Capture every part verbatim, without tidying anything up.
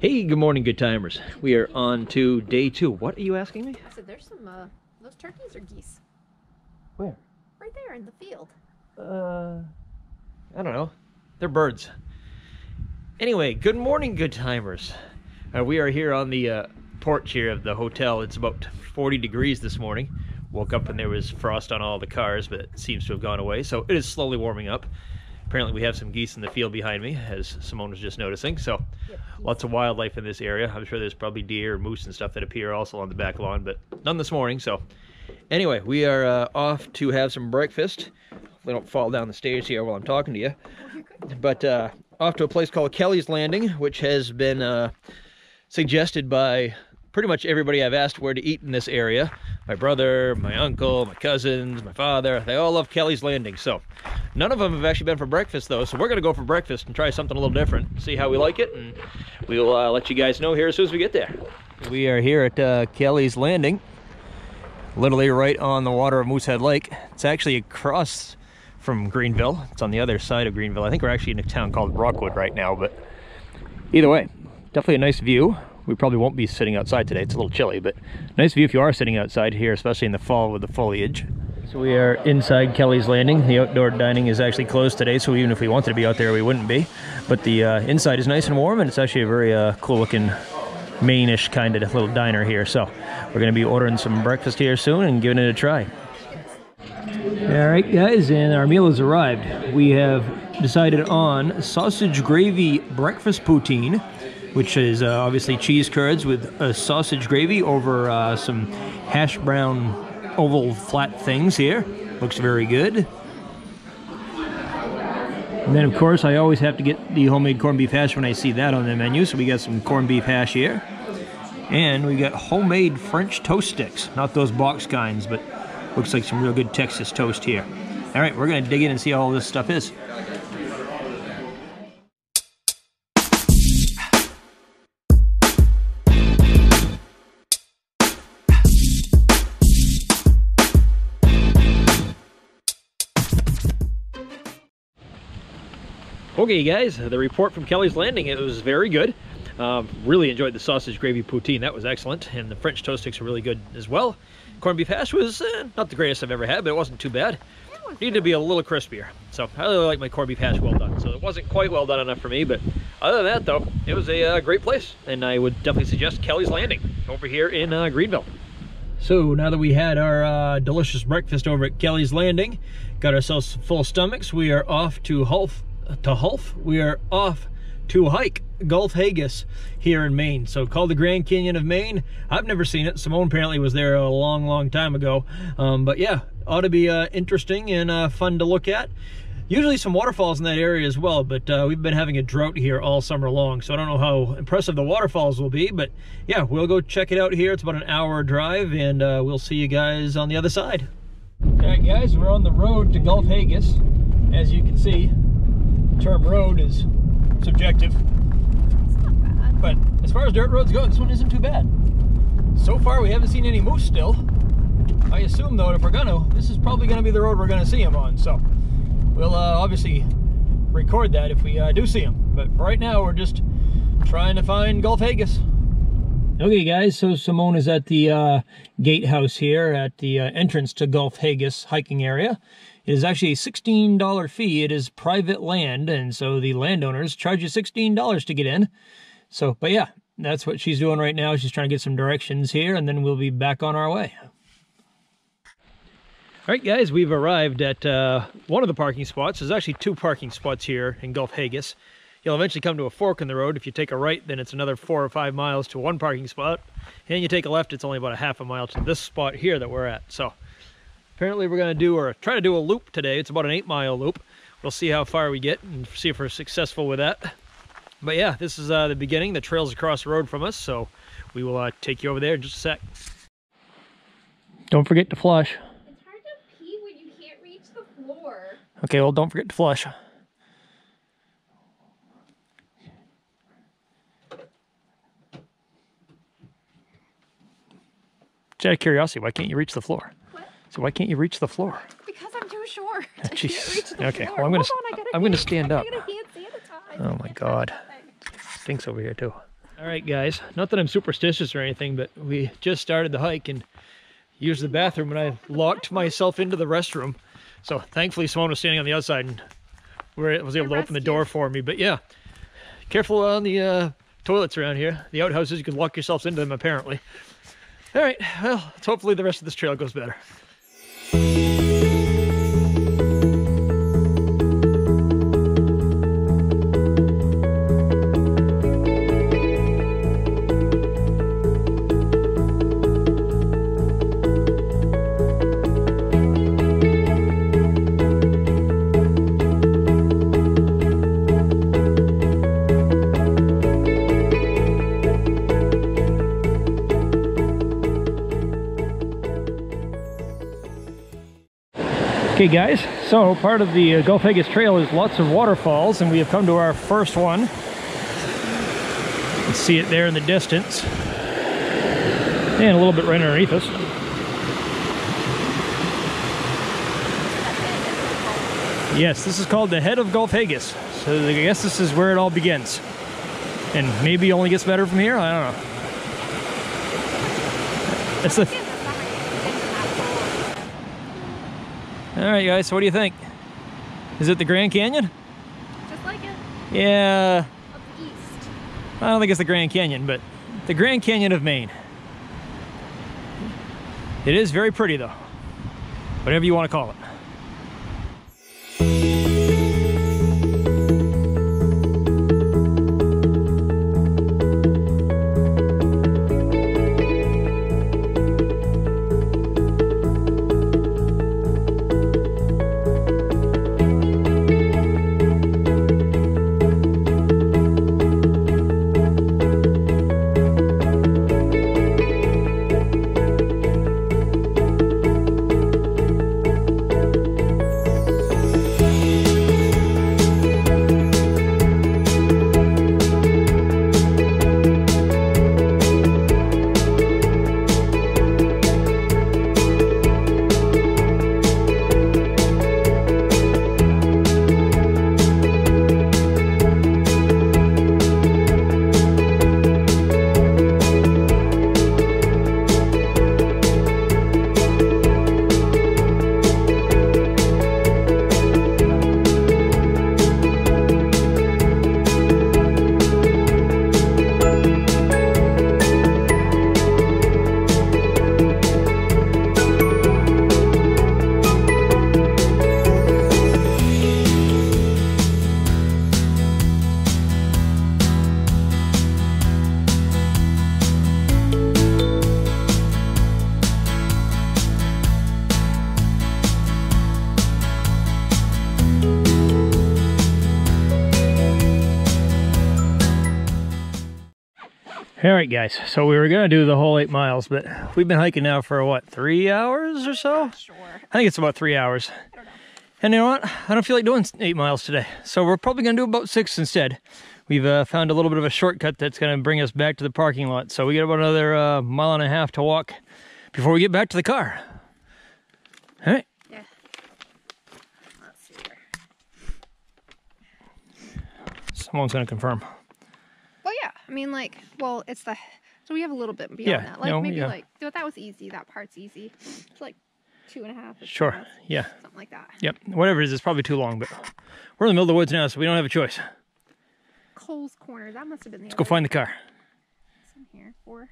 Hey, good morning, good timers. We are on to day two. What are you asking me? I said there's some, uh, those turkeys or geese. Where? Right there in the field. Uh, I don't know. They're birds. Anyway, good morning, good timers. Uh, we are here on the uh, porch here of the hotel. It's about forty degrees this morning. Woke up and there was frost on all the cars, but it seems to have gone away. So it is slowly warming up. Apparently we have some geese in the field behind me, as Simone was just noticing. So yep, lots of wildlife in this area. I'm sure there's probably deer and moose and stuff that appear also on the back lawn, but none this morning. So anyway, we are uh, off to have some breakfast. Hopefully don't fall down the stairs here while I'm talking to you. But uh, off to a place called Kelly's Landing, which has been uh, suggested by pretty much everybody I've asked where to eat in this area. My brother, my uncle, my cousins, my father, they all love Kelly's Landing. So none of them have actually been for breakfast though, so we're gonna go for breakfast and try something a little different, see how we like it, and we'll uh, let you guys know here as soon as we get there. We are here at uh, Kelly's Landing, literally right on the water of Moosehead Lake. It's actually across from Greenville. It's on the other side of Greenville. I think we're actually in a town called Rockwood right now, but either way, definitely a nice view. We probably won't be sitting outside today. It's a little chilly, but nice view if you are sitting outside here, especially in the fall with the foliage. So we are inside Kelly's Landing. The outdoor dining is actually closed today, so even if we wanted to be out there, we wouldn't be. But the uh, inside is nice and warm, and it's actually a very uh, cool-looking Maine-ish kind of little diner here. So we're going to be ordering some breakfast here soon and giving it a try. All right, guys, and our meal has arrived. We have decided on sausage gravy breakfast poutine, which is uh, obviously cheese curds with uh, sausage gravy over uh, some hash brown oval flat things here. Looks very good. And then, of course, I always have to get the homemade corned beef hash when I see that on the menu, so we got some corned beef hash here. And we got homemade French toast sticks. Not those box kinds, but looks like some real good Texas toast here. All right, we're going to dig in and see how all this stuff is. Okay, guys, the report from Kelly's Landing, it was very good. Um, really enjoyed the sausage gravy poutine. That was excellent. And the French toast sticks are really good as well. Corned beef hash was uh, not the greatest I've ever had, but it wasn't too bad. Needed to be a little crispier. So I really like my corned beef hash well done. So it wasn't quite well done enough for me, but other than that, though, it was a uh, great place. And I would definitely suggest Kelly's Landing over here in uh, Greenville. So now that we had our uh, delicious breakfast over at Kelly's Landing, got ourselves full stomachs, we are off to Hulf. to Hulf, we are off to hike Gulf Hagas here in Maine. So called the Grand Canyon of Maine. I've never seen it. Simone apparently was there a long, long time ago. Um, but yeah, ought to be uh, interesting and uh, fun to look at. Usually some waterfalls in that area as well, but uh, we've been having a drought here all summer long, so I don't know how impressive the waterfalls will be, but yeah, we'll go check it out here. It's about an hour drive, and uh, we'll see you guys on the other side. All right, guys, we're on the road to Gulf Hagas. As you can see, term road is subjective. It's not bad. But as far as dirt roads go, this one isn't too bad. So far, we haven't seen any moose still. I assume, though, if we're gonna, this is probably gonna be the road we're gonna see them on. So we'll uh, obviously record that if we uh, do see them. But right now, we're just trying to find Gulf Hagas. Okay, guys, so Simone is at the uh, gatehouse here at the uh, entrance to Gulf Hagas hiking area. It is actually a sixteen dollar fee. It is private land, and so the landowners charge you sixteen dollars to get in. So, but yeah, that's what she's doing right now. She's trying to get some directions here, and then we'll be back on our way. All right, guys, we've arrived at uh, one of the parking spots. There's actually two parking spots here in Gulf Hagas. You'll eventually come to a fork in the road. If you take a right, then it's another four or five miles to one parking spot. And you take a left, it's only about a half a mile to this spot here that we're at. So apparently we're going to do, or try to do a loop today. It's about an eight mile loop. We'll see how far we get and see if we're successful with that. But yeah, this is uh, the beginning. The trail's across the road from us, so we will uh, take you over there in just a sec. Don't forget to flush. It's hard to pee when you can't reach the floor. Okay, well, don't forget to flush. Just out of curiosity, why can't you reach the floor? So why can't you reach the floor? Because I'm too short. Oh, Jesus. Okay. Floor. Well, I'm gonna. On, I'm gonna stand up. Oh my God. Stinks over here too. All right, guys, not that I'm superstitious or anything, but we just started the hike and used the bathroom and I locked myself into the restroom. So thankfully Simone was standing on the outside and where was able to open the door for me. But yeah, careful on the uh, toilets around here. The outhouses, you can lock yourselves into them apparently. All right, well, let's hopefully the rest of this trail goes better. Okay guys, so part of the uh, Gulf Hagas trail is lots of waterfalls and we have come to our first one. You can see it there in the distance. And a little bit right underneath us. Yes, this is called the head of Gulf Hagas. So I guess this is where it all begins. And maybe it only gets better from here, I don't know. That's the All right, guys, so what do you think? Is it the Grand Canyon? Just like it. Yeah. Up the east. I don't think it's the Grand Canyon, but the Grand Canyon of Maine. It is very pretty, though. Whatever you want to call it. All right, guys, so we were going to do the whole eight miles, but we've been hiking now for, what, three hours or so? Not sure. I think it's about three hours. I don't know. And you know what? I don't feel like doing eight miles today, so we're probably going to do about six instead. We've uh, found a little bit of a shortcut that's going to bring us back to the parking lot, so we got about another uh, mile and a half to walk before we get back to the car. All right. Yeah. Let's see here. Someone's going to confirm. I mean, like, well, it's the, so we have a little bit beyond yeah, that. Like, no, maybe, yeah. like, so that was easy. That part's easy. It's like two and a half. Sure, miles, yeah. Something like that. Yep, whatever it is, it's probably too long, but we're in the middle of the woods now, so we don't have a choice. Cole's Corner, that must have been the Let's other. Go find the car. It's in here, four.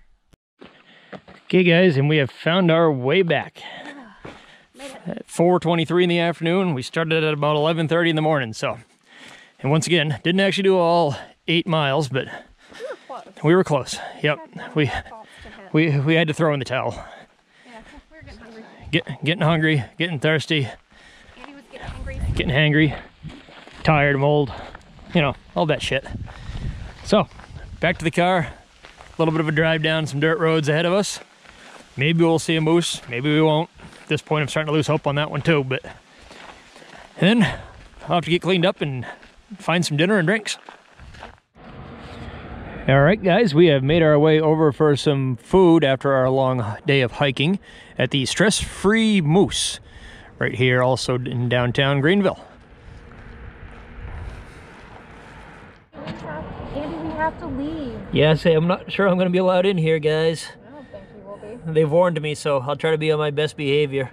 Okay, guys, and we have found our way back. Uh, at four twenty-three in the afternoon, we started at about eleven thirty in the morning, so. And once again, didn't actually do all eight miles, but... We were close. Yep. We we we had to throw in the towel. Yeah, we were getting hungry. Get, getting hungry, getting thirsty. Andy was getting hangry. Getting hangry, tired, mold, you know, all that shit. So, back to the car. A little bit of a drive down some dirt roads ahead of us. Maybe we'll see a moose, maybe we won't. At this point I'm starting to lose hope on that one too, but and then I'll have to get cleaned up and find some dinner and drinks. All right, guys, we have made our way over for some food after our long day of hiking at the Stress-Free Moose, right here also in downtown Greenville. Andy, we have to to leave. Yeah, I say I'm not sure I'm going to be allowed in here, guys. I don't think you will be. They've warned me, so I'll try to be on my best behavior.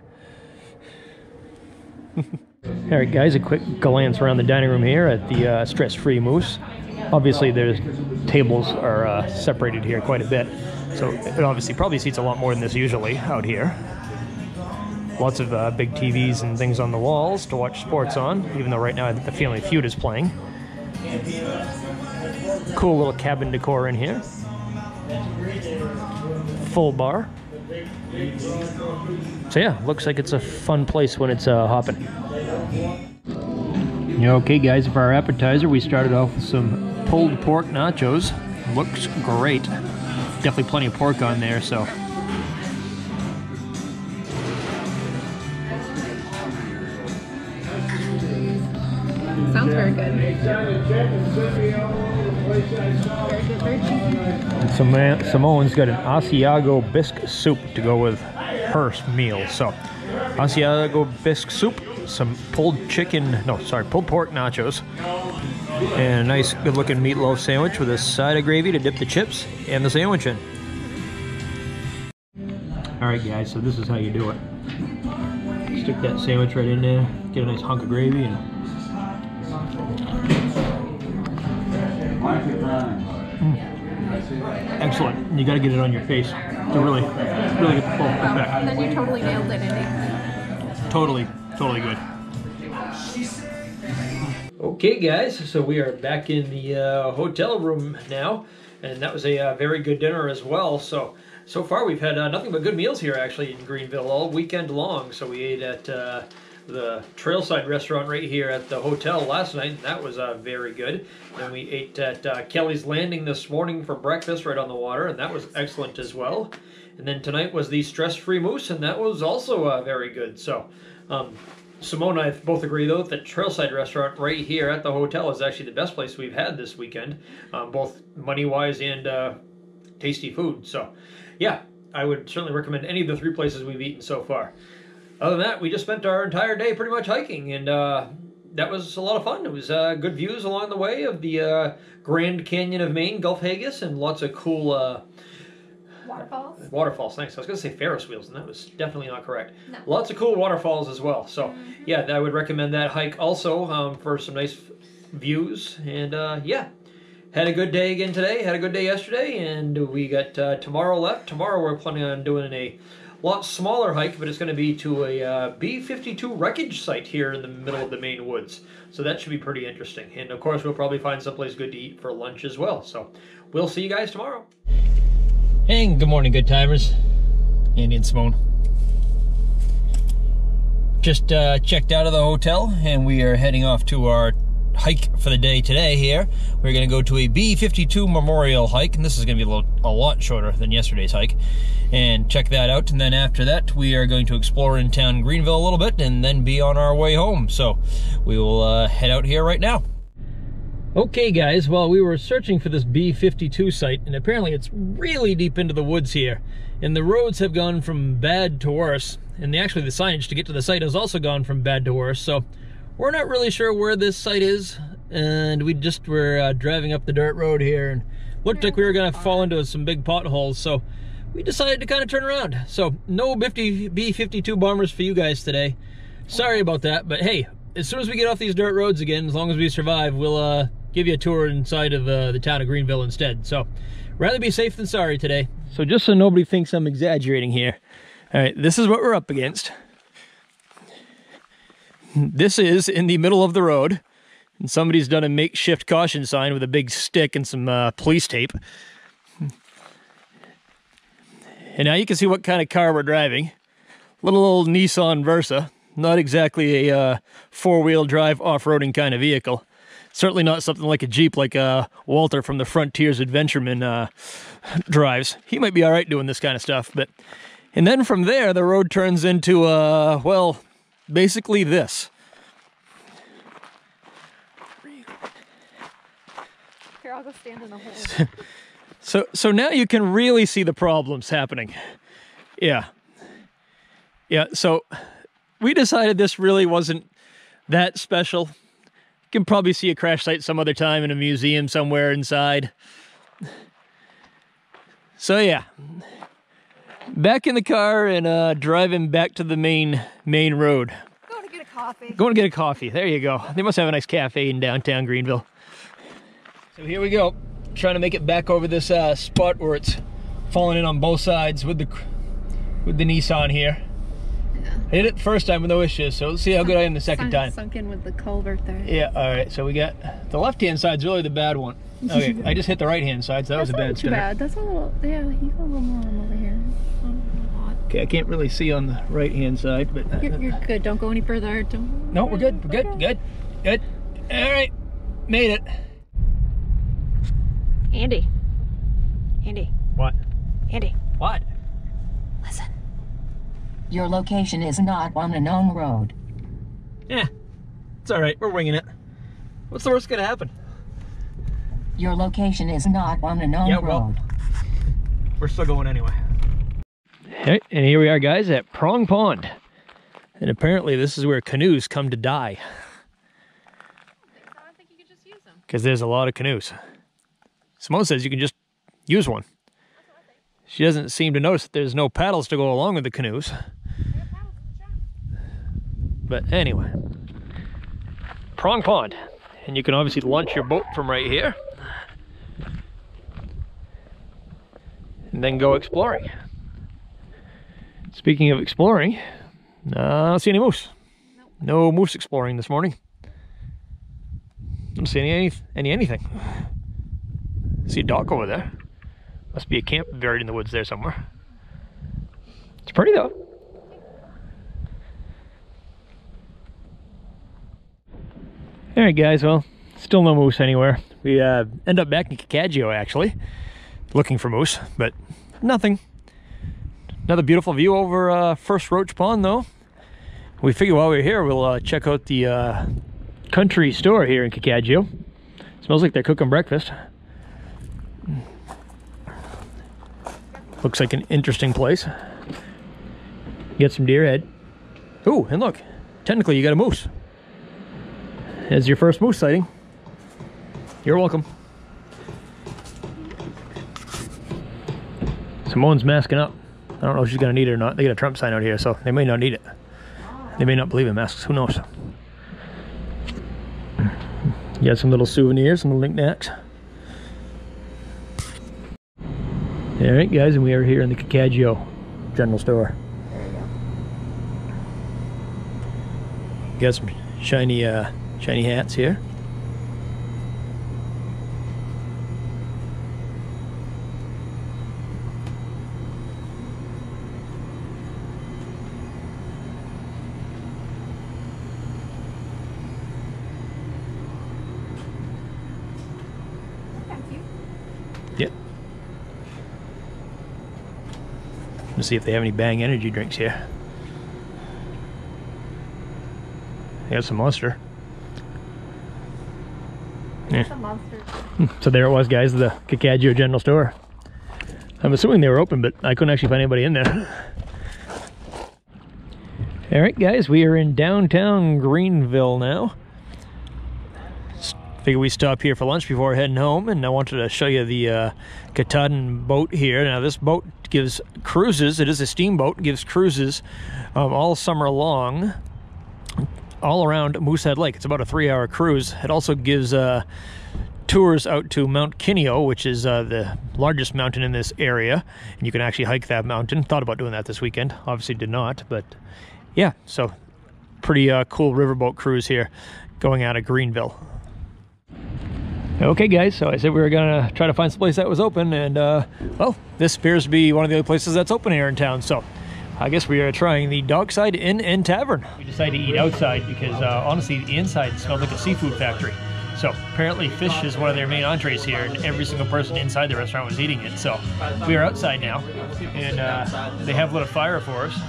All right, guys, a quick glance around the dining room here at the uh, Stress-Free Moose. Obviously, there's tables are uh, separated here quite a bit, so it obviously probably seats a lot more than this usually out here. Lots of uh, big T Vs and things on the walls to watch sports on, even though right now I think the Family Feud is playing. Cool little cabin decor in here. Full bar. So yeah, looks like it's a fun place when it's uh, hopping. Okay guys, for our appetizer we started off with some pulled pork nachos. Looks great. Definitely plenty of pork on there, so. Sounds very good. Very good, very cheesy. Simone's got an Asiago bisque soup to go with her meal. So, Asiago bisque soup, some pulled chicken, no, sorry, pulled pork nachos, and a nice, good-looking meatloaf sandwich with a side of gravy to dip the chips and the sandwich in. All right, guys, so this is how you do it. Stick that sandwich right in there, get a nice hunk of gravy, and Mm. excellent. You got to get it on your face to really, really get the full effect. And then you totally nailed it, Andy. Totally, totally good. Okay, guys, so we are back in the uh, hotel room now, and that was a uh, very good dinner as well. So, so far we've had uh, nothing but good meals here actually in Greenville all weekend long. So we ate at Uh, the Trailside Restaurant right here at the hotel last night, and that was uh, very good. And we ate at uh, Kelly's Landing this morning for breakfast right on the water, and that was excellent as well. And then tonight was the Stress-Free Moose, and that was also uh, very good. So um, Simone and I both agree, though, that the Trailside Restaurant right here at the hotel is actually the best place we've had this weekend, um, both money-wise and uh, tasty food. So, yeah, I would certainly recommend any of the three places we've eaten so far. Other than that, we just spent our entire day pretty much hiking, and uh, that was a lot of fun. It was uh, good views along the way of the uh, Grand Canyon of Maine, Gulf Hagas, and lots of cool uh, waterfalls. Waterfalls, thanks. I was going to say Ferris wheels, and that was definitely not correct. No. Lots of cool waterfalls as well. So, mm-hmm. yeah, I would recommend that hike also um, for some nice views. And uh, yeah, had a good day again today. Had a good day yesterday, and we got uh, tomorrow left. Tomorrow we're planning on doing a lot smaller hike, but it's going to be to a uh, B fifty-two wreckage site here in the middle of the Maine woods. So that should be pretty interesting. And of course, we'll probably find someplace good to eat for lunch as well. So we'll see you guys tomorrow. Hey, good morning, good timers. Andy and Simone. Just uh, checked out of the hotel, and we are heading off to our hike for the day today here. We're going to go to a B fifty-two memorial hike, and this is going to be a, little, a lot shorter than yesterday's hike, and check that out. And then after that, we are going to explore in town Greenville a little bit and then be on our way home. So we will uh, head out here right now. Okay guys, well, we were searching for this B fifty-two site, and apparently it's really deep into the woods here, and the roads have gone from bad to worse, and actually the signage to get to the site has also gone from bad to worse. So we're not really sure where this site is, and we just were uh, driving up the dirt road here, and looked like we were going to fall into some big potholes, so we decided to kind of turn around. So no B fifty-two bombers for you guys today. Sorry about that, but hey, as soon as we get off these dirt roads again, as long as we survive, we'll uh, give you a tour inside of uh, the town of Greenville instead. So rather be safe than sorry today. So just so nobody thinks I'm exaggerating here, all right, this is what we're up against. This is in the middle of the road, and somebody's done a makeshift caution sign with a big stick and some uh, police tape. And now you can see what kind of car we're driving. Little old Nissan Versa. Not exactly a uh, four-wheel drive off-roading kind of vehicle. Certainly not something like a Jeep like uh, Walter from the Frontiers Adventureman uh, drives. He might be all right doing this kind of stuff. But, and then from there, the road turns into, uh, well, basically this. Here, I'll go stand in the hole. So, so now you can really see the problems happening. Yeah. Yeah, so we decided this really wasn't that special. You can probably see a crash site some other time in a museum somewhere inside. So yeah, back in the car and uh, driving back to the main main road. Going to get a coffee. Going to get a coffee. There you go. They must have a nice cafe in downtown Greenville. So here we go, trying to make it back over this uh, spot where it's falling in on both sides with the with the Nissan here. Yeah. I did it the first time with no issues, so let's see how sunk, good I am the second sunk, time. Sunk in with the culvert there. Yeah, all right. So we got the left-hand side's really the bad one. Okay, I just hit the right-hand side, so that That's was a bad spinner. Bad. That's a little, yeah. You got a little more room over here. Okay, I can't really see on the right-hand side, but uh, you're, you're good. Don't go any further. Don't. No, we're good. We're good. Okay. Good. Good. All right, made it. Andy. Andy. What? Andy. What? Listen. Your location is not on a known road. Yeah, it's all right. We're winging it. What's the worst gonna happen? Your location is not on a known yeah, well, road. We're still going anyway. Hey, and here we are, guys, at Prong Pond. And apparently this is where canoes come to die. I think you could just use them. Because there's a lot of canoes. Simone says you can just use one. She doesn't seem to notice that there's no paddles to go along with the canoes. But anyway. Prong Pond. And you can obviously launch your boat from right here. And then go exploring. Speaking of exploring, uh, I don't see any moose. Nope. No moose exploring this morning. I don't see any, any anything. I see a dock over there. Must be a camp buried in the woods there somewhere. It's pretty though. All right, guys. Well, still no moose anywhere. We uh, end up back in Kokadjo actually, looking for moose, but nothing. Another beautiful view over uh, First Roach Pond, though. We figure while we're here, we'll uh, check out the uh, country store here in Kokadjo. Smells like they're cooking breakfast. Looks like an interesting place. Get some deer head. Ooh, and look, technically you got a moose. That's your first moose sighting. You're welcome. Simone's masking up. I don't know if she's going to need it or not. They got a Trump sign out here, so they may not need it. They may not believe in masks. Who knows? You got some little souvenirs, some little knickknacks. All right, guys, and we are here in the Kokadjo General Store. There you go. Got some shiny, uh, shiny hats here. See if they have any Bang energy drinks here. They have some Monster. Yeah. Some Monster. So there it was, guys, the Kokadjo General Store. I'm assuming they were open, but I couldn't actually find anybody in there. All right, guys, we are in downtown Greenville now. Figure we stop here for lunch before heading home, and I wanted to show you the uh, Katahdin boat here. Now this boat gives cruises. It is a steamboat. Gives cruises um, all summer long, all around Moosehead Lake. It's about a three-hour cruise. It also gives uh, tours out to Mount Kineo, which is uh, the largest mountain in this area, and you can actually hike that mountain. Thought about doing that this weekend. Obviously did not, but yeah. So pretty uh, cool riverboat cruise here, going out of Greenville. Okay, guys, so I said we were gonna try to find some place that was open, and uh, well, this appears to be one of the other places that's open here in town, so I guess we are trying the Dockside Inn and Tavern. We decided to eat outside because uh, honestly, the inside smelled like a seafood factory. So apparently fish is one of their main entrees here, and every single person inside the restaurant was eating it, so we are outside now, and uh, they have lit a fire for us.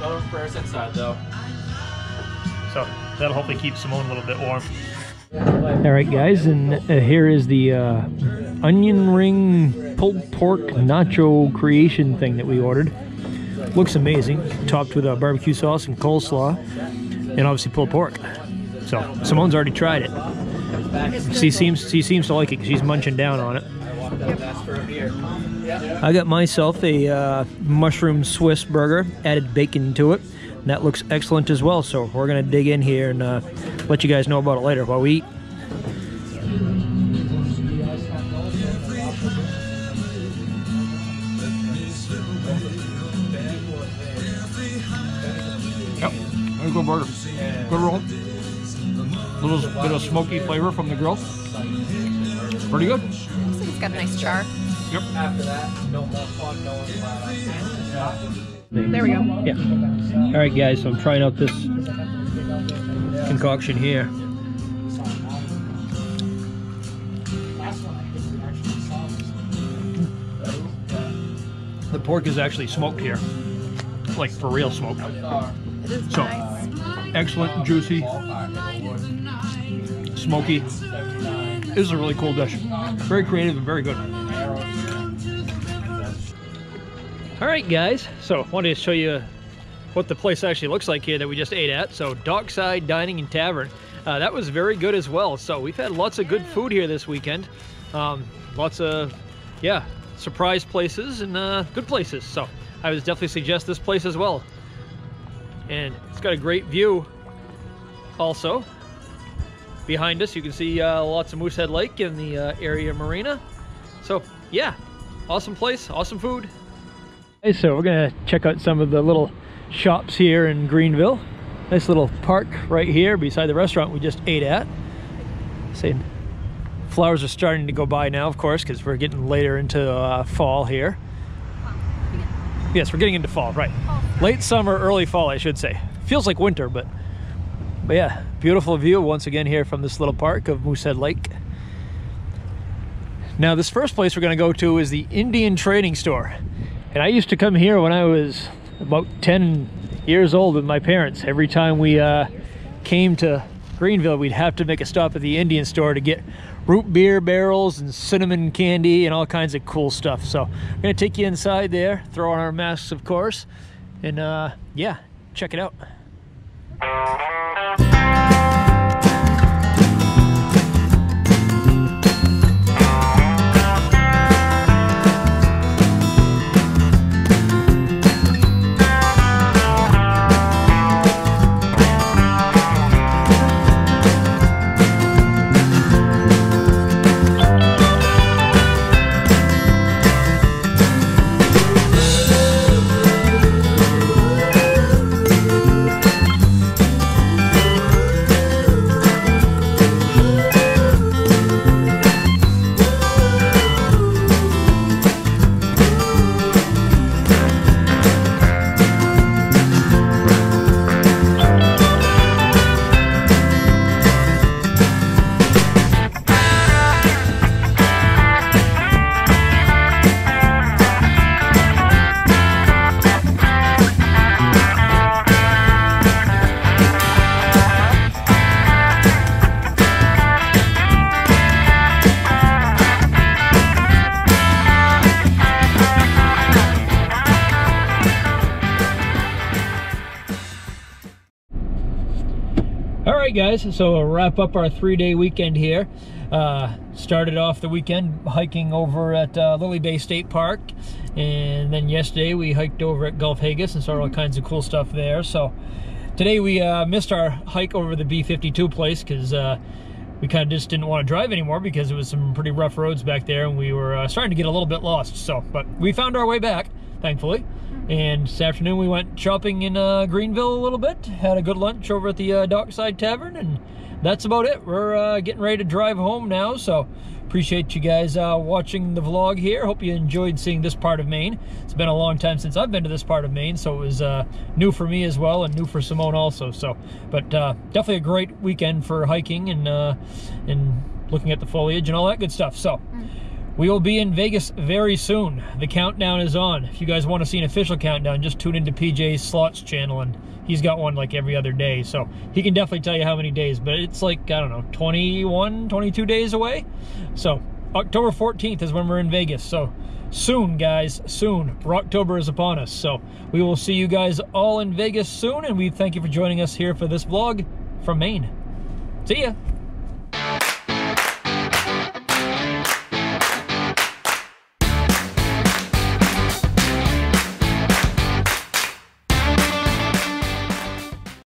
No prayers inside, though. So that'll hopefully keep Simone a little bit warm. All right, guys, and uh, here is the uh, onion ring pulled pork nacho creation thing that we ordered. Looks amazing, topped with uh, barbecue sauce and coleslaw, and obviously pulled pork. So Simone's already tried it. She seems she seems to like it. She's munching down on it. Yep. I got myself a uh, mushroom Swiss burger, added bacon to it, and that looks excellent as well. So we're gonna dig in here and uh, let you guys know about it later while we eat. Yep, that's a good burger. Good roll. Little bit of smoky flavor from the grill. Pretty good. Looks like it's got a nice char. Yep. After that, no more fun, no one. There we go. Yeah. All right, guys. So I'm trying out this concoction here. The pork is actually smoked here, like for real smoked. It is so nice. Excellent, juicy, smoky. This is a really cool dish. Very creative and very good. All right, guys. So I wanted to show you what the place actually looks like here that we just ate at. So Dockside Dining and Tavern. Uh, that was very good as well. So we've had lots of good food here this weekend. Um, lots of, yeah, surprise places and uh, good places. So I would definitely suggest this place as well. And it's got a great view also. Behind us, you can see uh, lots of Moosehead Lake in the uh, area marina. So, yeah, awesome place, awesome food. Hey, so we're gonna check out some of the little shops here in Greenville. Nice little park right here beside the restaurant we just ate at. See, flowers are starting to go by now, of course, because we're getting later into uh, fall here. Yes, we're getting into fall, right? Late summer, early fall, I should say. Feels like winter, but. But yeah, beautiful view once again here from this little park of Moosehead Lake. Now this first place we're going to go to is the Indian Trading Store. And I used to come here when I was about ten years old with my parents. Every time we uh, came to Greenville, we'd have to make a stop at the Indian Store to get root beer barrels and cinnamon candy and all kinds of cool stuff. So I'm going to take you inside there, throw on our masks of course, and uh, yeah, check it out. Guys, so we'll wrap up our three-day weekend here. Uh, started off the weekend hiking over at uh, Lily Bay State Park, and then yesterday we hiked over at Gulf Hagas and saw all kinds of cool stuff there. So today we uh, missed our hike over the B fifty-two place because uh, we kind of just didn't want to drive anymore because it was some pretty rough roads back there, and we were uh, starting to get a little bit lost. So, but we found our way back, thankfully. And this afternoon we went shopping in uh, Greenville a little bit, had a good lunch over at the uh, Dockside Tavern, and that's about it. We're uh, getting ready to drive home now, so appreciate you guys uh, watching the vlog here. Hope you enjoyed seeing this part of Maine. It's been a long time since I've been to this part of Maine, so it was uh, new for me as well and new for Simone also. So, but uh, definitely a great weekend for hiking and, uh, and looking at the foliage and all that good stuff. So. Mm. We will be in Vegas very soon. The countdown is on. If you guys want to see an official countdown, just tune into P J's Slots channel, and he's got one like every other day. So he can definitely tell you how many days, but it's like, I don't know, twenty-one, twenty-two days away. So October fourteenth is when we're in Vegas. So soon, guys, soon. Rocktober is upon us. So we will see you guys all in Vegas soon, and we thank you for joining us here for this vlog from Maine. See ya.